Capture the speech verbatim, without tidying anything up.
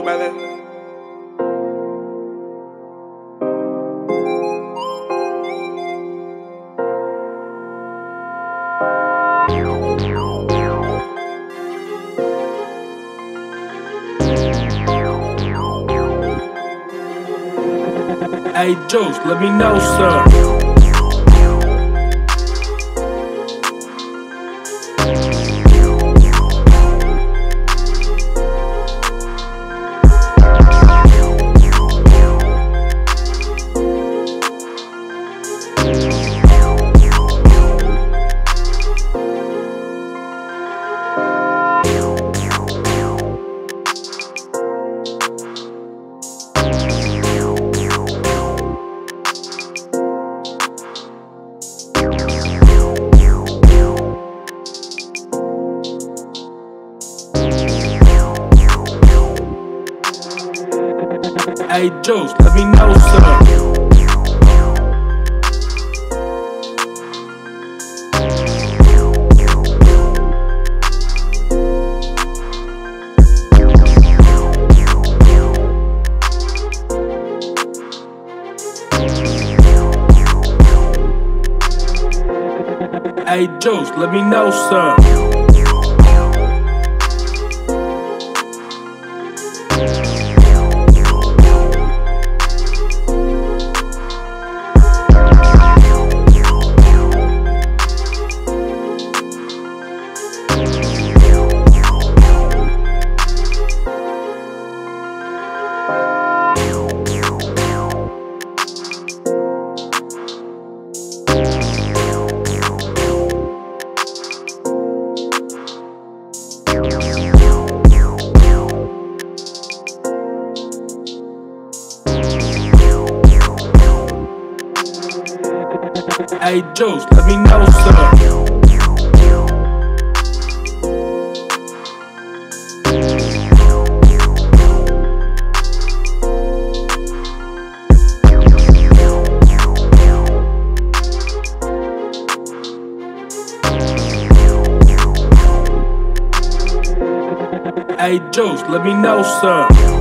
Juce, baby. Hey Juce, let me know, sir. Hey Juce, let me know, sir. Hey Juce, let me know, sir. Hey Juce, let me know, sir. Hey Juce, let me know, sir.